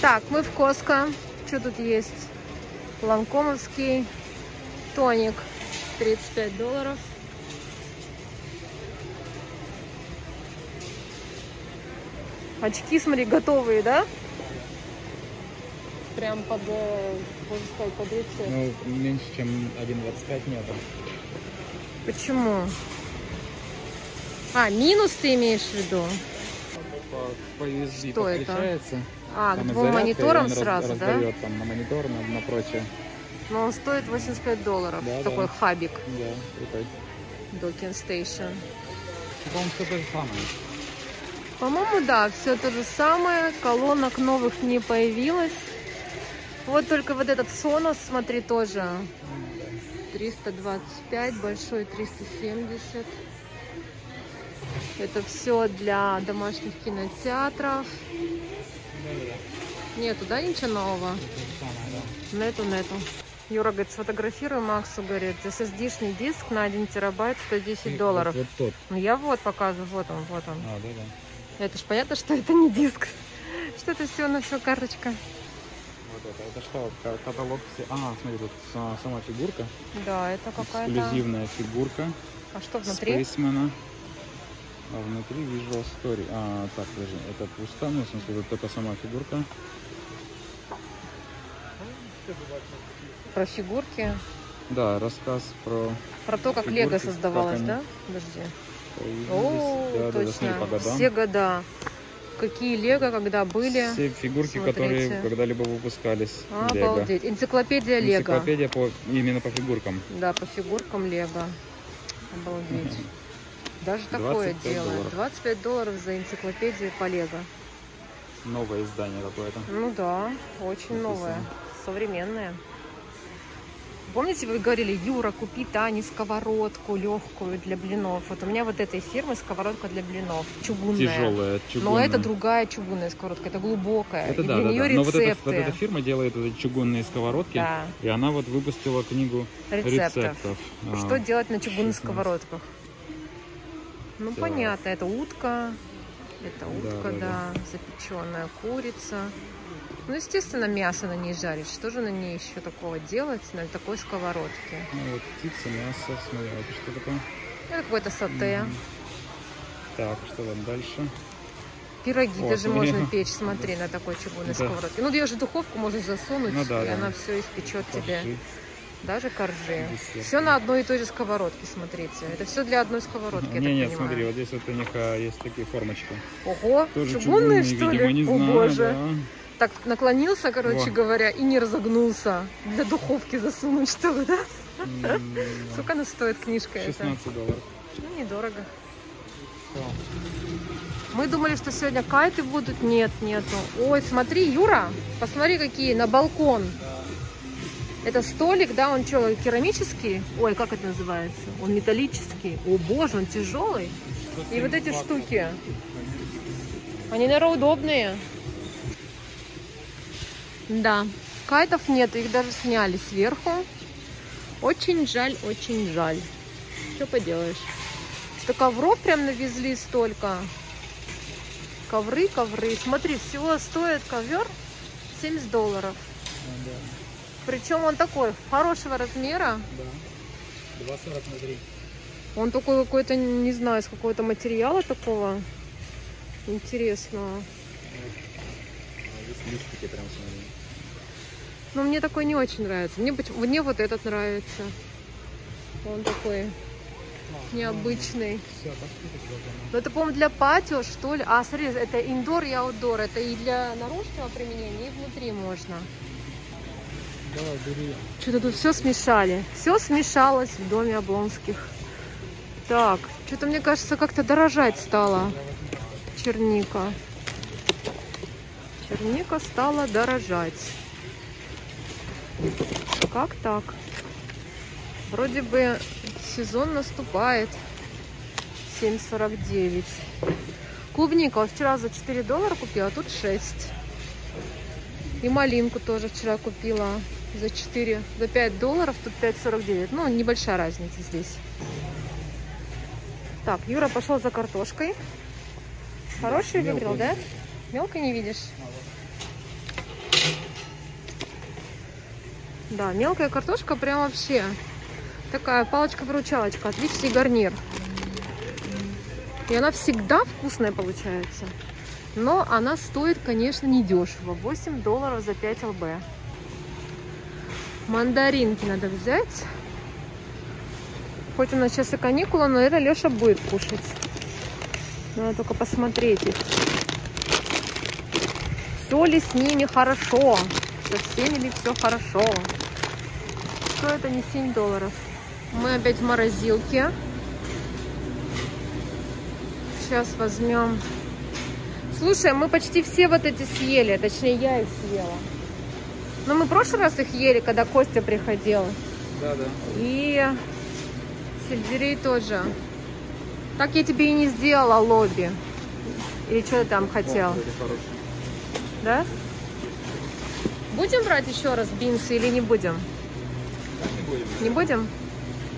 Так, мы в Costco. Что тут есть? Ланкомовский тоник. 35 долларов. Очки, смотри, готовые, да? Прям под, можно сказать, под рецепт. Ну, меньше, чем 1,25 нету. Почему? А, минус ты имеешь в виду? По USB подключается. Это? А, там к двум мониторам сразу, раздает, да? Там на монитор, на прочее. Но он стоит 85 долларов. Да, такой да. Хабик. Да, Docking Station. По-моему, все то же самое. По-моему, да, все то же самое. Колонок новых не появилось. Вот только вот этот Sonos, смотри, тоже. 325, большой 370. Это все для домашних кинотеатров. Нету, да, ничего нового? Нету. Юра говорит, сфотографируй. Максу говорит, SSD-шный диск на 1 терабайт 110 долларов. Вот тот. Ну я вот показываю, вот он. А, да. Это ж понятно, что это не диск. Что это все на все карточка. Вот это что, каталог? А, смотри, тут сама фигурка. Да, это какая-то... Эксклюзивная фигурка. А что внутри? Спейсмена. А внутри Visual Story. А, так, даже это пусто, ну, в смысле, вот только сама фигурка. Про фигурки? Да, рассказ про... Про то, как фигурки, Лего создавалось, да? Подожди. О, да, точно, да, все года. Какие Лего, когда были? Все фигурки, смотрите, которые когда-либо выпускались. Обалдеть. Лего. Энциклопедия Лего. Энциклопедия по, именно по фигуркам. Да, по фигуркам Лего. Обалдеть. Даже такое дело. 25 долларов за энциклопедию по Лего. Новое издание какое-то. Ну да, очень написано. Новое, современное. Помните, вы говорили, Юра, купи Тане сковородку легкую для блинов. Вот у меня вот этой фирмы сковородка для блинов. Чугунная. Тяжелая, чугунная. Но это другая чугунная сковородка, это глубокая. Это и да, для да, нее да. Рецепты. Но вот эта фирма делает чугунные сковородки. Да. И она вот выпустила книгу рецептов. Что делать на чугунных сковородках? Ну да. Понятно, это утка, да. Запеченная курица. Ну, естественно, мясо на ней жарить. Что же на ней еще такого делать, на такой сковородке? Ну, вот птица, мясо, смотри, это что такое? Это какое-то сате. Так, что там дальше? Пироги вот, даже можно печь, смотри, да. На такой чугунной сковородке. Ну, ее же духовку можно засунуть, ну, да, и да. Она все испечет тебе. Даже коржи. Десерт. Все на одной и той же сковородке, смотрите. Это все для одной сковородки, я так понимаю. Смотри, вот здесь вот у них есть такие формочки. Ого, тоже чугунные, что ли? Видимо, не знаю, боже. Да. Так наклонился, короче говоря, и не разогнулся. Для духовки засунуть, что ли, да? Сколько она стоит, книжка 16 эта? $16. Ну, недорого. Мы думали, что сегодня кайты будут. Нет, нету. Ой, смотри, Юра, посмотри, какие, на балкон. Это столик, да, он что, керамический? Ой, как это называется? Он металлический. О боже, он тяжелый. И вот эти штуки. Они, наверное, удобные. Да, кайтов нет, их даже сняли сверху. Очень жаль. Что поделаешь? Что ковров прям навезли столько. Ковры. Смотри, всего стоит ковер $70. Причем он такой, хорошего размера. Да, 2,40 на 3. Он такой какой-то, не знаю, из какого-то материала такого интересного. Здесь прям, но мне такой не очень нравится. Мне вот этот нравится. Он такой необычный. Но это, по-моему, для патио, что ли? А, смотри, это индор и аутдор. Это и для наружного применения, и внутри можно. Что-то тут все смешали. Все смешалось в доме Облонских. Так, что-то, мне кажется, как-то дорожать стало. Черника. Черника стала дорожать. Как так? Вроде бы сезон наступает. 7,49. Клубника вчера за $4 купила, а тут 6. И малинку тоже вчера купила за $5, тут $5,49. Ну, небольшая разница здесь. Так, Юра пошел за картошкой. Хорошую выбрал, да? Мелко не видишь? Да, мелкая картошка прям вообще такая палочка-выручалочка. Отличный гарнир. И она всегда вкусная получается. Но она стоит, конечно, недешево. $8 за 5 лб. Мандаринки надо взять. Хоть у нас сейчас и каникула, но это Леша будет кушать. Надо только посмотреть их. Все ли с ними хорошо? Со всеми ли все хорошо? Что это не $7? Мы опять в морозилке. Сейчас возьмем. Слушай, мы почти все вот эти съели. Точнее, я их съела. Но мы в прошлый раз их ели, когда Костя приходил. Да. И сельдерей тоже. Так я тебе и не сделала лобби. Или что ты там хотел? Да? Будем брать еще раз бинсы или не будем? Не будем. Не будем?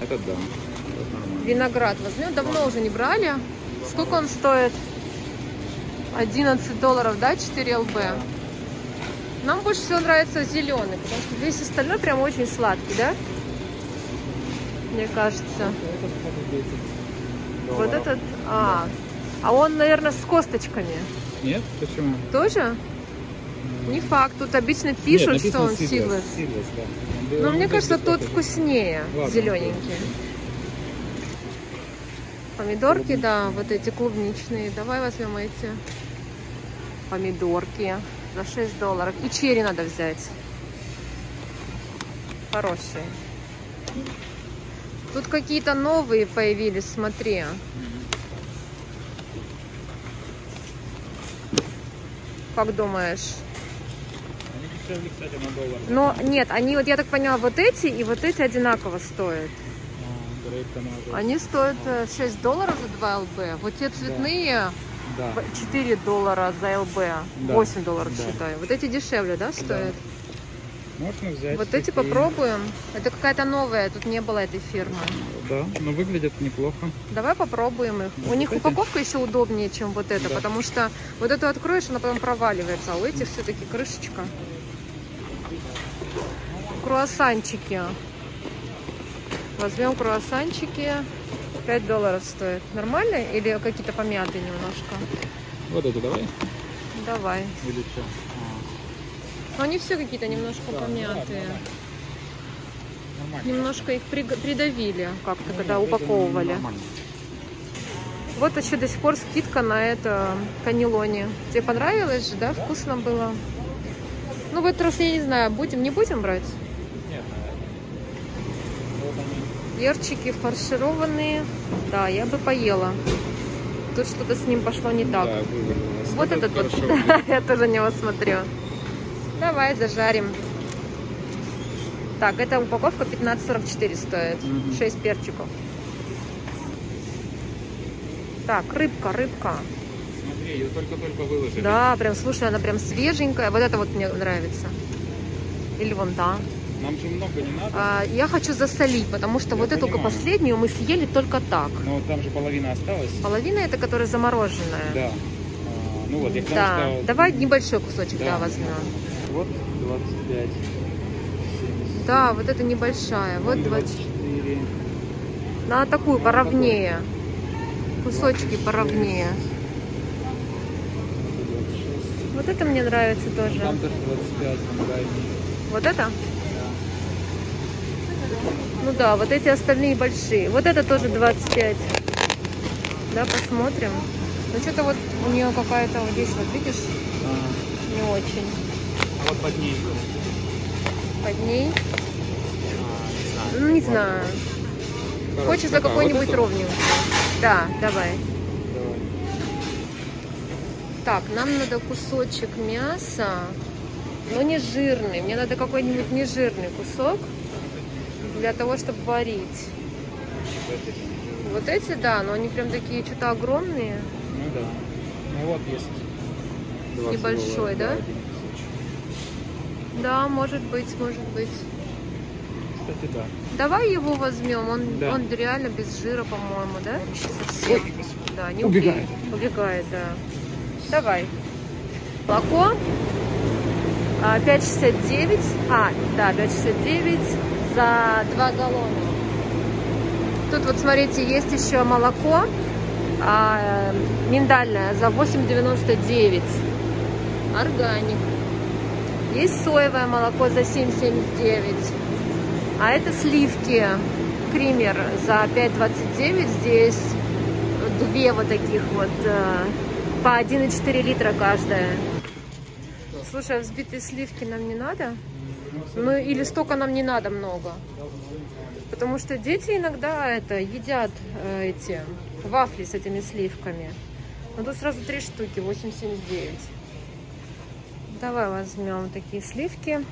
Это да. Виноград возьмем. Давно уже не брали. Сколько он стоит? $11, да? 4 лб. Нам больше всего нравится зеленый, потому что весь остальной прям очень сладкий, да? Мне кажется. Вот этот? А он, наверное, с косточками. Нет, почему? Тоже? Не факт. Тут обычно пишут, нет, что он сидлес. Да. Но мне кажется, тот вкуснее, ладно, зелененький. Помидорки, да, вот эти клубничные. Давай возьмем эти помидорки за $6. И черри надо взять. Хорошие. Тут какие-то новые появились, смотри. Как думаешь? Они дешевле, кстати, на $1. Но нет, они, вот я так поняла, вот эти и вот эти одинаково стоят. Они стоят $6 за 2 лб. Вот те цветные, да. $4 за лб, да. $8, да, считай. Вот эти дешевле, да, стоят? Да. Можно взять. Вот эти попробуем. Это какая-то новая, тут не было этой фирмы. Да, но выглядят неплохо. Давай попробуем их. Да, у них упаковка еще удобнее, чем вот эта, да, потому что вот эту откроешь, она потом проваливается, а у этих все-таки крышечка. Круассанчики. Возьмем круассанчики. $5 стоит. Нормально? Или какие-то помятые немножко? Вот это давай. Давай. Или что? Но они все какие-то немножко, да, помятые. Нормально. Немножко их придавили как-то, когда упаковывали. Вот еще до сих пор скидка на это каннелони. Тебе понравилось же, да? Вкусно было. Ну, в этот раз я не знаю, будем, не будем брать? Перчики фаршированные. Да, я бы поела. Тут что-то с ним пошло не так. Да, вот этот вот. Я тоже на него смотрю. Давай зажарим. Так, эта упаковка $15.44 стоит. 6 перчиков. Так, рыбка. Смотри, ее только-только выложили. Да, прям, слушай, она прям свеженькая. Вот это вот мне нравится. Или вон та. Нам же много не надо. Я хочу засолить, потому что я вот эту только последнюю мы съели только так. Но там же половина осталась. Половина это, которая замороженная. Да. Ну вот, я к тому, да, что... Давай небольшой кусочек, да, возьмем. Вот 25. 70. Да, вот это небольшая. Вот 24. На такую поровнее. Кусочки 26. Поровнее. 26. Вот это мне нравится тоже. Там тоже 25. Вот это? Ну да, вот эти остальные большие. Вот это тоже 25. Да, посмотрим. Ну что-то вот у нее какая-то вот здесь, вот видишь, не очень. А вот под ней. Под ней? Ну не знаю. Хочется какой-нибудь вот ровненький. Да, давай. Так, нам надо кусочек мяса, но не жирный. Мне надо какой-нибудь нежирный кусок. Для того, чтобы варить. Вот эти, да, но они прям такие что-то огромные. Ну да. Ну вот есть. Небольшой, да? Да, может быть. Кстати, да. Давай его возьмем. Он реально без жира, по-моему, да? Совсем. Ой, да, не убегает. Убегает, да. Давай. Молоко. 5,69. А, да, 5,69 за 2 галлона. Тут вот смотрите, есть еще молоко миндальное за 8,99. Органик. Есть соевое молоко за 7,79. А это сливки. Кример за 5,29. Здесь две вот таких вот. По 1,4 литра каждая. Слушай, а взбитые сливки нам не надо? Ну или столько нам не надо много. Потому что дети иногда это едят эти вафли с этими сливками. Но тут сразу 3 штуки, 8,79. Давай возьмем такие сливки.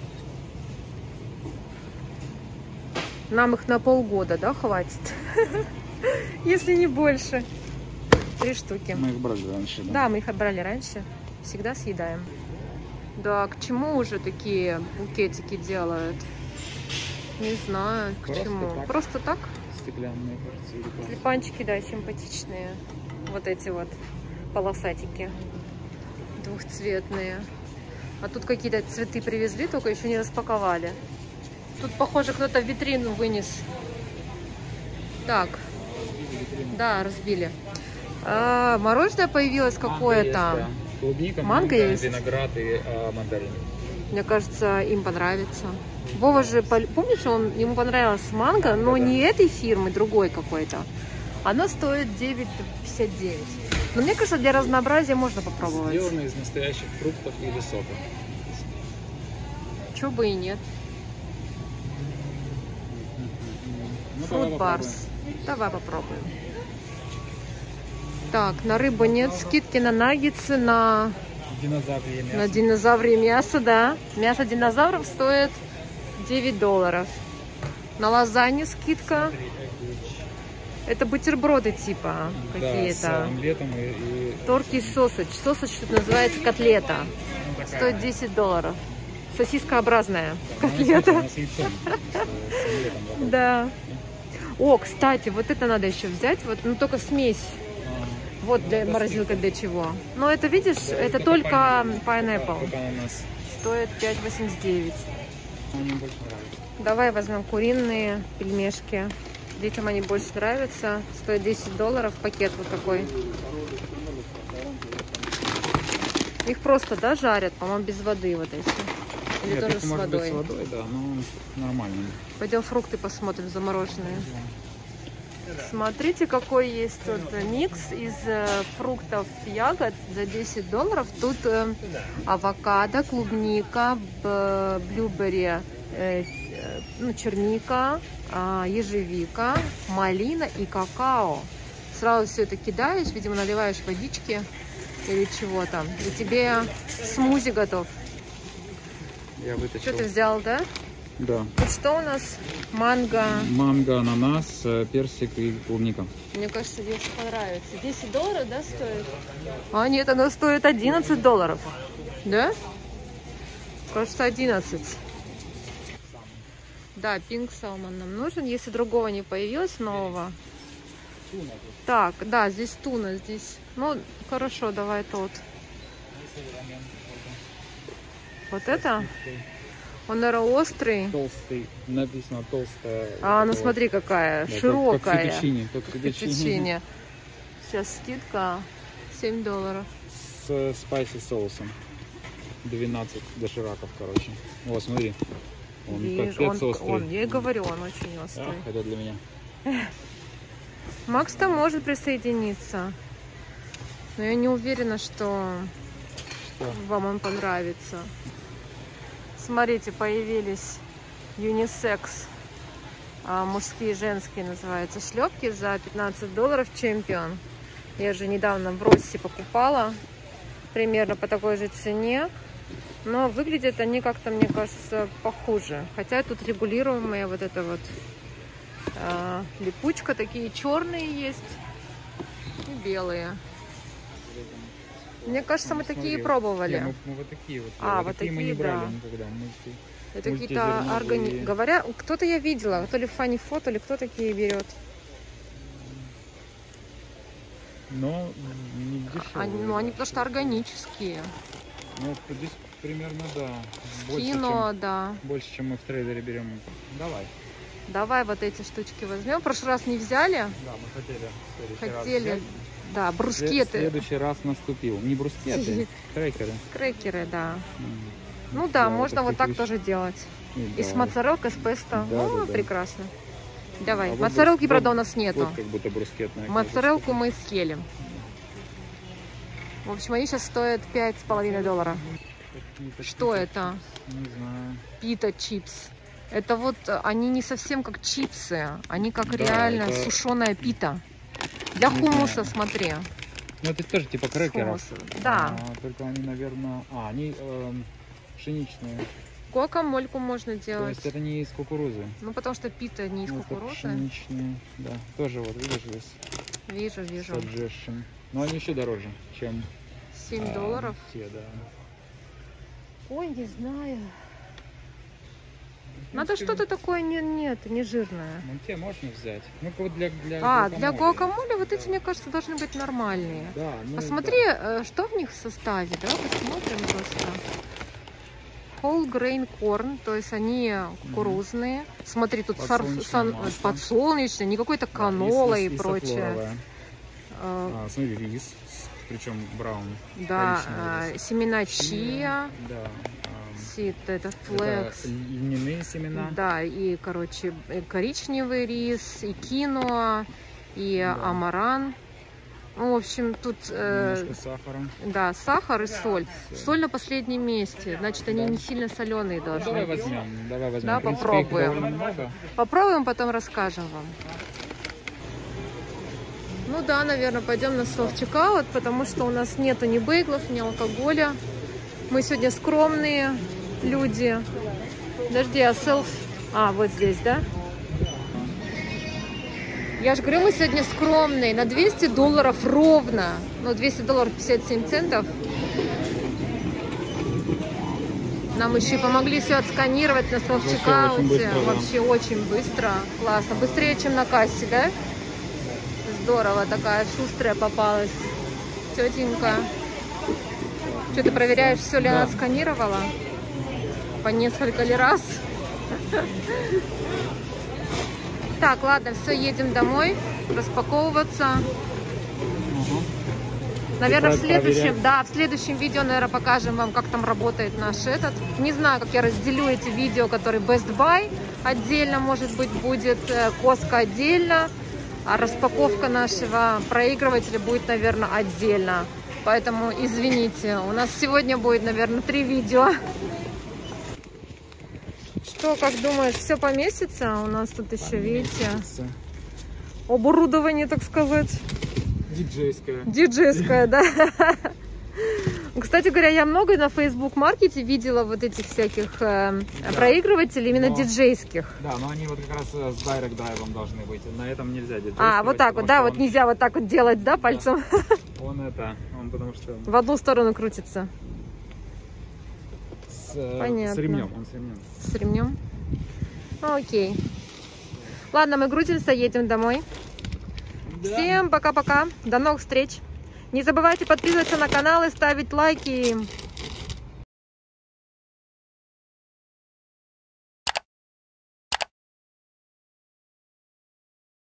Нам их на полгода, да, хватит? Если не больше. 3 штуки. Мы их брали раньше, да? Да, мы их брали раньше. Всегда съедаем. Да, к чему уже такие букетики делают? Не знаю, к чему. Просто так? Стеклянные, кажется. Тюльпанчики, да, симпатичные. Вот эти вот полосатики. Двухцветные. А тут какие-то цветы привезли, только еще не распаковали. Тут, похоже, кто-то витрину вынес. Так. Да, разбили. А, мороженое появилось какое-то. Клубника, манго есть, виноград и мандарин. Мне кажется, им понравится. Вова же, помнишь, ему понравилось манго, но да. Не этой фирмы, другой какой-то. Она стоит 9,59. Но мне кажется, для разнообразия можно попробовать. Сделано из настоящих фруктов или сока. Чего бы и нет. Фрут барс. Давай попробуем. Так, на рыбу нет скидки, на наггетсы, на динозаврье мясо, да. Мясо динозавров стоит $9. На лазанье скидка. Это бутерброды типа какие-то. Да, с омлетом и... Торт и сосач. Сосач тут называется котлета. Стоит $10. Сосискообразная котлета. Да. О, кстати, вот это надо еще взять. Вот, ну только смесь. Вот для морозилка для чего. Но это, видишь, да, это только pineapple. Стоит 5,89. Давай возьмем куриные пельмешки. Детям они больше нравятся. Стоит $10 пакет вот такой. Их просто, да, жарят, по-моему, без воды вот эти. Или нет, тоже с водой. С водой, да, но нормально. Пойдем фрукты посмотрим замороженные. Смотрите, какой есть тут микс из фруктов, ягод за $10. Тут авокадо, клубника, блюберри, черника, ежевика, малина и какао. Сразу все это кидаешь, видимо, наливаешь водички или чего-то. И тебе смузи готов. Я вытащил. Что ты взял, да? Да. Тут что у нас? Манго. Манго, ананас, персик и клубника. Мне кажется, здесь понравится. $10, да, стоит? А, нет, оно стоит $11. Да? Кажется, 11. Да, пинг салмон нам нужен, если другого не появилось, нового. Так, да, здесь туна, здесь... Ну, хорошо, давай тот. Вот это? Он, наверное, острый. Толстый. Написано толстая. А, ну вот. Смотри, какая. Да, широкая. Как фетучине. Сейчас скидка. $7. С спайси соусом. 12 дошираков, короче. О, смотри. Он капец острый. Я и говорю, он очень острый. Ах, это для меня. Макс-то может присоединиться. Но я не уверена, что вам он понравится. Смотрите, появились юнисекс, мужские и женские называются, шлепки за $15, Champion. Я же недавно в России покупала, примерно по такой же цене, но выглядят они как-то, мне кажется, похуже. Хотя тут регулируемая вот эта вот липучка, такие черные есть и белые. Мне кажется, мы такие пробовали. Мы вот такие вот. А, вот такие мы не брали никогда. Это какие-то органи... Говоря, кто-то я видела, то ли Funny Food, то ли кто такие берет. Но не дешевые. Ну, они потому что органические. Ну, здесь примерно, да. Кино, да. Больше, чем мы в трейдере берем. Давай. Давай вот эти штучки возьмем. В прошлый раз не взяли. Да, мы хотели. Да, брускеты. В следующий раз наступил. Не брускеты, крекеры. Крекеры, да. Ну да, можно вот так тоже делать. И с моцарелкой, с песто. Ну, прекрасно. Давай. Моцарелки, правда, у нас нету. Как будто брускетная. Моцарелку мы съели. В общем, они сейчас стоят $5,5. Что это? Не знаю. Пита чипс. Это вот они не совсем как чипсы, они как реально сушеная пита. Для хумуса, смотри. Ну это тоже типа крекеров. Да. Только они, наверное, они пшеничные. Кокомольку можно делать. То есть это не из кукурузы. Ну потому что пита не из кукурузы. Пшеничные, да. Тоже вот видишь здесь. Вижу, вижу. Suggestion. Но они еще дороже, чем $7. Те, да. Ой, не знаю. Надо что-то такое, не жирное. Ну, те можно взять. Ну, вот для гуакамоле вот эти, мне кажется, должны быть нормальные. Да, ну, посмотри, да, что в них в составе, да, посмотрим просто. Whole grain corn, то есть они кукурузные. Смотри, тут подсолнечное, не какой-то канола и прочее. Смотри, рис, причем браун. Да, семена чиа. Да. Это флекс. Льняные семена. Да, и, короче, коричневый рис, и киноа, и амаран. Ну, в общем, тут... сахара. Да, сахар и соль. Соль на последнем месте. Значит, они не сильно соленые должны. Давай возьмем. Давай возьмем. Да, принципе, попробуем. Попробуем, потом расскажем вам. Ну да, наверное, пойдем на soft-checkout, потому что у нас нету ни бейглов, ни алкоголя. Мы сегодня скромные люди. Подожди, а селфи... А, вот здесь, да? Я же говорю, мы сегодня скромные. На $200 ровно. Ну, $200.57. Нам еще и помогли все отсканировать на soft-checkout. Вообще очень быстро. Классно. Быстрее, чем на кассе, да? Здорово. Такая шустрая попалась тетенька. Что ты проверяешь, все ли она отсканировала? По несколько ли раз? Так, ладно, все, едем домой, распаковываться. Наверное, в следующем видео, наверное, покажем вам, как там работает наш этот. Не знаю, как я разделю эти видео, которые Best Buy отдельно, может быть, будет Costco отдельно, а распаковка нашего проигрывателя будет, наверное, отдельно. Поэтому извините, у нас сегодня будет, наверное, 3 видео. Что, как думаешь, все поместится? У нас тут еще, видите, оборудование, так сказать. Диджейское. Диджейское, да. Кстати говоря, я много на Facebook-маркете видела вот этих всяких проигрывателей, именно диджейских. Да, но они вот как раз с дайрект-драйвом должны быть. На этом нельзя диджейского. А, вот так вот, да, вот нельзя вот так вот делать, да, пальцем? Он потому что... В одну сторону крутится. Понятно. С ремнем, он с ремнем. С ремнем? Окей. Ладно, мы грузимся, едем домой. Да. Всем пока-пока, до новых встреч. Не забывайте подписываться на канал и ставить лайки.